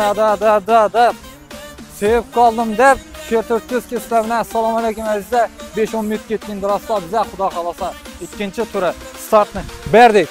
da sevib qoldim deb Şertördüz ki sizlerine Salamu Aleyküm Azizler 5-10 minut getdiğinde rastlar bize Xuda xalasa ikinci tura startını berdik.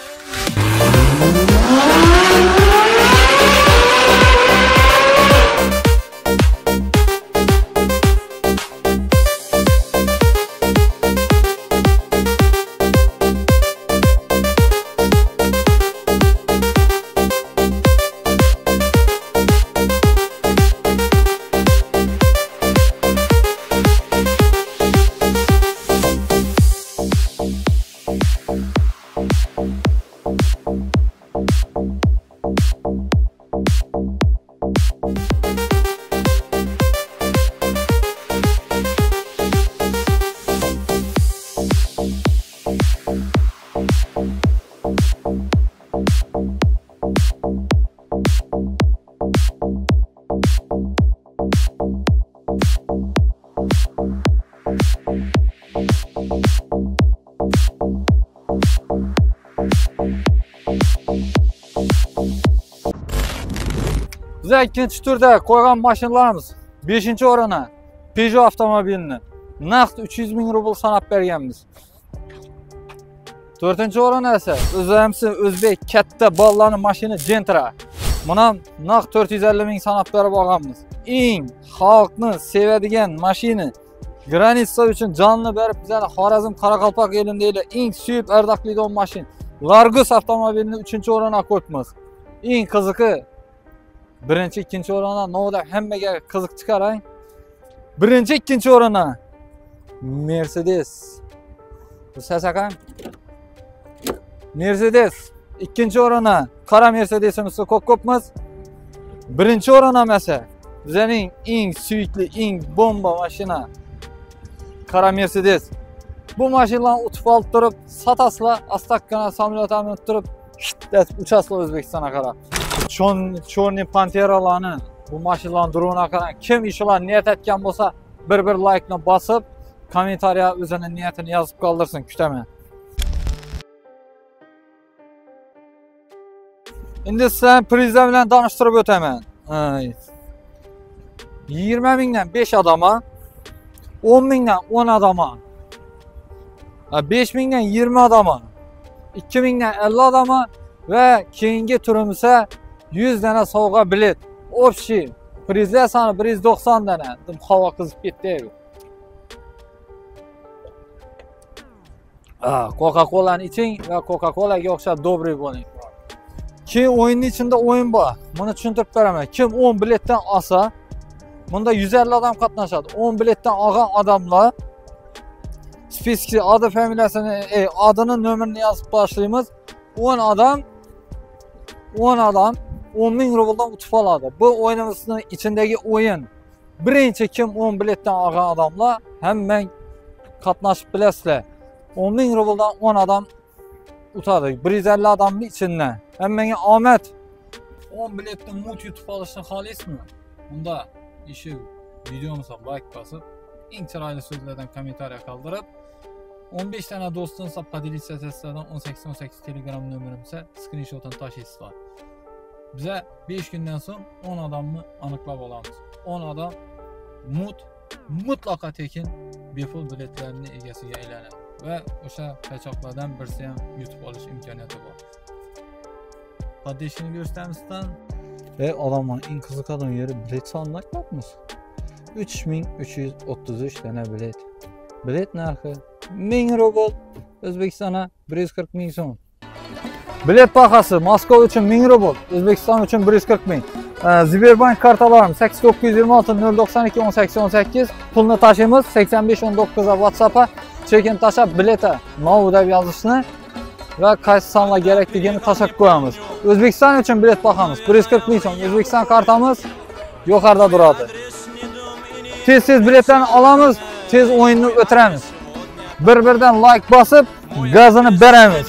Bizler ikinci turda koygan maşinalarımız 5-ci orana Peugeot avtomobilini naqd 300.000 rubl sanab berganmiz. 4-ci orana ise O'zbek katta ballani maşini Jentra. Buna naqd 450.000 sanab berib olganmiz. Eng xalqni sevadigan maşini granitsa uchun jonini berib bizani Xorazm Qoraqalpoq elindagi eng suyib ardoqlaydigan maşin Largus avtomobilini 3-ci orana qo'yibmiz. Eng qiziqi birinci, ikinci orana no'da hammaga qiziq chiqaring. Birinci, ikinci orana Mercedes. Mercedes ikinci orana qora Mercedesimizni qo'yibmiz. Birinci orana esa bizning eng suyukli, eng bomba mashina qora Mercedes. Bu mashinani o'tib olib turib, satasla astaqkana samolyotni o'tirib, uchasla O'zbekistonga qarab. Chorniy Panteralarni bu mashinalarni qaran kim ishlar niyat etgan bo'lsa bir like'ni basıp kommentariya o'zini niyatini yazıp qoldirsin kutaman. Endi sizlarni prizlar bilan tanishtirib o'taman. 20.000dan 5 adama, 10.000dan 10 adama, 5.000dan 20 adama, 2.000dan 50 adama ve keyingi turimizda 100 tane sovg'a bilet. Общий prizlar soni 190 tane. Hava qizib ketdi. Coca-Cola'ni iching ve Coca-Cola'ga o'xshab dobri bo'ling. Keyin o'yinning ichida o'yin bor. Buni tushuntirib beraman. Kim 10 biletdan olsa, bunda 150 adam qatnashadi. 10 biletdan olgan adamlar spiski adı familiyasini, adını, nömrini yazıp başlaymiz. 10 adam 10.000 rubldan utib oladi. Bu o'yinimizning ichidagi o'yin. Birinchi kim 10 biletdan olgan adamlar hammang qatnashib bilasizlar. 10.000 rubldan 10 adam utadi. 150 adamning ichidan. Hammangga omad. 10 biletdan mut yutib olishni xohlaysizmi? Unda videomuza like bosib, eng chiroyli so'zlardan kommentariya qoldirib, 15 tane dostunuzla podelisiya testlerden 18-18 telegram nömrümüzde screenshot'ını taşıysızlar. Bize 5 günden sonra 10 adamını anıklab olamız. 10 adam mutlaka tekin bepul biletlerini egesiyle eğlenir. Ve o'sha kaçaklardan birisi YouTube alış imkaniyeti var. Kardeşini göstermişsen adamın en kızık adam yeri bilet sanmak yapmış. 3333 tane bilet. Bilet narxi 1000 rubl, O'zbekistonga 140.000 so'm. Bilet bahası Moskova için 1000 rubl, O'zbekiston için 140.000. SBERBANK kartalarım 8926 092 18 18. Pulni taşıyımız 8519'a VATSAB'a chekin taşıp bilete mavudab yazışını ve kaç sonla gerektiğini taşıp koyamız. O'zbekiston için bilet bahamız 140.000 so'm. O'zbekiston kartamız yukarıda duradı. Tez biletlerini alamız. Tez oyununu ötüremiz. Bir-birden like basıp gazını beremiz.